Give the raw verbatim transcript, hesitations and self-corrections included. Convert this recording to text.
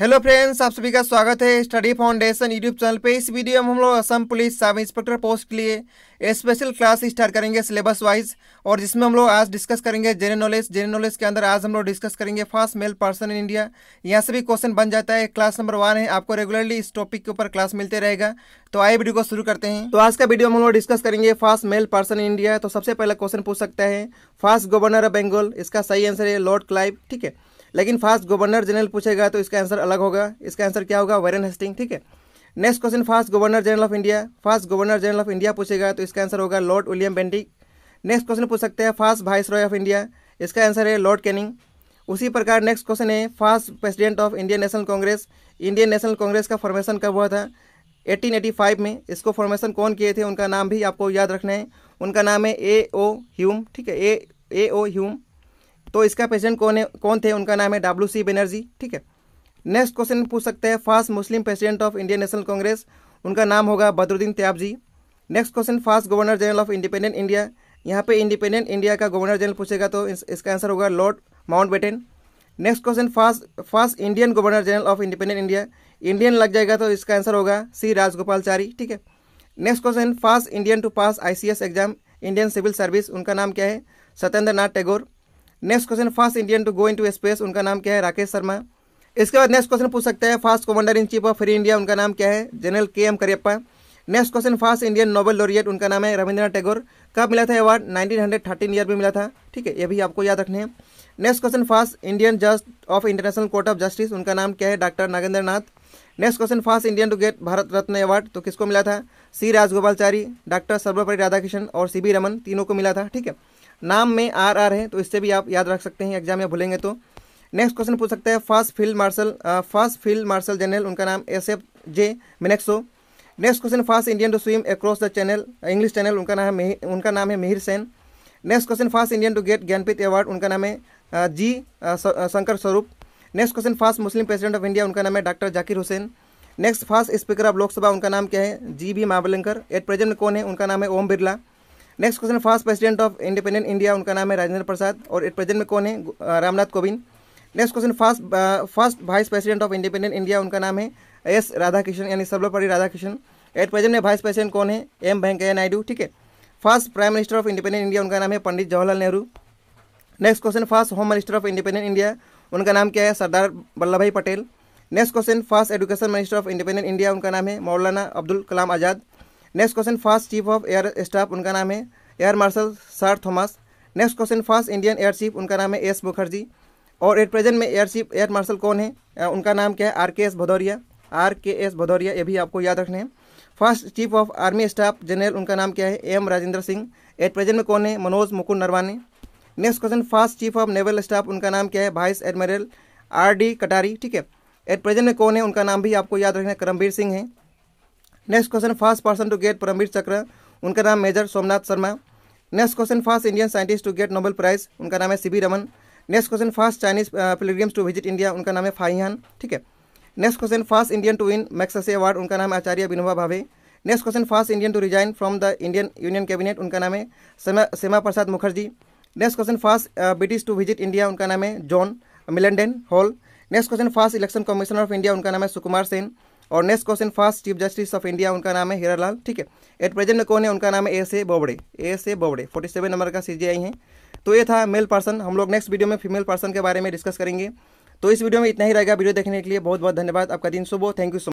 Hello friends, आप सभी का स्वागत है स्टडी फाउंडेशन यूट्यूब चैनल पे। इस वीडियो में हम लोग Assam police sub inspector post के लिए स्पेशल क्लास स्टार्ट करेंगे सिलेबस वाइज, और जिसमें हम लोग आज डिस्कस करेंगे जनरल नॉलेज। जनरल नॉलेज के अंदर आज हम लोग डिस्कस करेंगे first male person in India. यहाँ से भी क्वेश्चन बन जाता है, क्लास नंबर वन है। आपको रेगुलरली इस टॉपिक के ऊपर क्लास मिलते रहेगा। तो आइए वीडियो को शुरू करते हैं। तो आज का वीडियो हम लोग डिस्कस करेंगे first male person in India. तो सबसे पहला क्वेश्चन पूछ सकता है फर्स्ट गवर्नर ऑफ बंगाल, इसका सही आंसर है लॉर्ड क्लाइव, ठीक है। लेकिन फर्स्ट गवर्नर जनरल पूछेगा तो इसका आंसर अलग होगा। इसका आंसर क्या होगा? वॉरेन हेस्टिंग, ठीक है। Next question first governor general of India, first governor general of India पूछेगा तो इसका आंसर होगा Lord William Bentinck. Next question पूछ सकते हैं first viceroy of India, इसका आंसर है लॉर्ड कैनिंग। उसी प्रकार नेक्स्ट क्वेश्चन है first president of Indian National Congress. Indian National Congress का फॉर्मेशन कब हुआ था? एटीन एटी फाइव में। इसको फॉर्मेशन कौन किए थे? उनका नाम भी आपको याद रखना है। उनका नाम है ए ओ ह्यूम, ठीक है, ए ए ओ ह्यूम। तो इसका प्रेसिडेंट कौन है कौन थे? उनका नाम है डब्ल्यू सी बनर्जी, ठीक है। नेक्स्ट क्वेश्चन पूछ सकते हैं first Muslim president of Indian National Congress, उनका नाम होगा Badruddin Tyabji. Next question first governor general of independent India, यहाँ पे इंडिपेंडेंट इंडिया का गवर्नर जनरल पूछेगा तो इस, इसका आंसर होगा Lord Mountbatten. Next question first first Indian governor general of independent India, Indian लग जाएगा तो इसका आंसर होगा सी राजगोपालचारी, ठीक है। Next question first Indian to pass ICS exam Indian civil service, उनका नाम क्या है? Satyendra Nath Tagore. Next question first Indian to go into space, उनका नाम क्या है? राकेश शर्मा। इसके बाद नेक्स्ट क्वेश्चन पूछ सकते हैं first commander in chief of free India, उनका नाम क्या है? General K M Cariappa. Next question first Indian Nobel laureate, उनका नाम है रविंद्रनाथ टैगोर। कब मिला था award? Nineteen hundred thirteen year में मिला था, ठीक है, ये भी आपको याद रखने हैं। नेक्स्ट क्वेश्चन फर्स्ट इंडियन जज of international court of justice, उनका नाम क्या है? Doctor Nagendra Nath. Next question first Indian to get Bharat Ratna award तो किसको मिला था? सी राजगोपालचारी, डॉक्टर सर्वपल्ली राधाकृष्णन और सी वी रमन, तीनों को मिला था, ठीक है। नाम में आर आर है तो इससे भी आप याद रख सकते हैं, एग्जाम में भूलेंगे तो। नेक्स्ट क्वेश्चन पूछ सकते हैं first field marshal first field marshal general, उनका नाम S F J Manekshaw. Next question first Indian to swim across the channel English channel, उनका नाम है उनका नाम है Mihir Sen. Next question first Indian to get Jnanpith award, उनका नाम है G Shankar Swaroop. Next question first Muslim president of India, उनका नाम है doctor Zakir Hussain. Next first speaker of Lok Sabha, उनका नाम क्या है? G B Mavalankar. At present कौन है? उनका नाम है Om Birla. Next question first president of independent India, उनका नाम है राजेंद्र प्रसाद, और एट प्रेजेंट में कौन है? Ramnath Kovind. Next question first first vice president of independent India, उनका नाम है एस राधाकृष्णन यानी सर्वपल्ली राधाकृष्णन। एट प्रेजेंट में वाइस प्रेसिडेंट कौन है? एम वेंकैया नायडू, ठीक है। First prime minister of independent India, उनका नाम है Pandit Jawaharlal Nehru. Next question first home minister of independent India, उनका नाम क्या है? Sardar Vallabh Bhai Patel. Next question first education minister of independent India, उनका नाम है Maulana Abdul Kalam Azad. Next question first chief of air staff, उनका नाम है air marshal sir Thomas. Next question first Indian air chief, उनका नाम है एस मुखर्जी, और एट प्रेजेंट में एयर चीफ एयर मार्शल कौन है? उनका नाम क्या है? R K S Bhadauria, R K S Bhadauria, ये भी आपको याद रखना है। First chief of army staff general, उनका नाम क्या है? M Rajendra Singh. At present में कौन है? Manoj Mukund Naravane. Next question first chief of naval staff, उनका नाम क्या है? वाइस एडमिरल आर डी कटारी, ठीक है। एट प्रेजेंट में कौन है? उनका नाम भी आपको याद रखना है, करमवीर सिंह है। Next question first person to get Paramvir Chakra, उनका नाम major Somnath Sharma. Next question first Indian scientist to get Nobel prize, उनका नाम है C V Raman. Next question first Chinese pilgrims to visit India, उनका नाम है फाइहान, ठीक है। Next question first Indian to win Magsaysay award, उनका नाम है आचार्य बिनुभा Bhave. Next question first Indian to resign from the Indian union cabinet, उनका नाम है Shyama Shyama Prasad Mukherjee. Next question first British to visit India, उनका नाम है John Mildenhall. Next question first election commissioner of India, उनका नाम है सुकुमार सेन। और next question first chief justice of India, उनका नाम है हीरालाल, ठीक है। एट प्रेजेंट में कौन है? उनका नाम है S A Bobde, S A Bobde, forty seven number का सीजीआई है। तो ये था मेल पर्सन। हम लोग नेक्स्ट वीडियो में फीमेल पर्सन के बारे में डिस्कस करेंगे। तो इस वीडियो में इतना ही रहेगा। वीडियो देखने के लिए बहुत बहुत धन्यवाद। आपका दिन शुभ हो। Thank you so much.